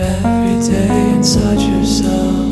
every day inside yourself.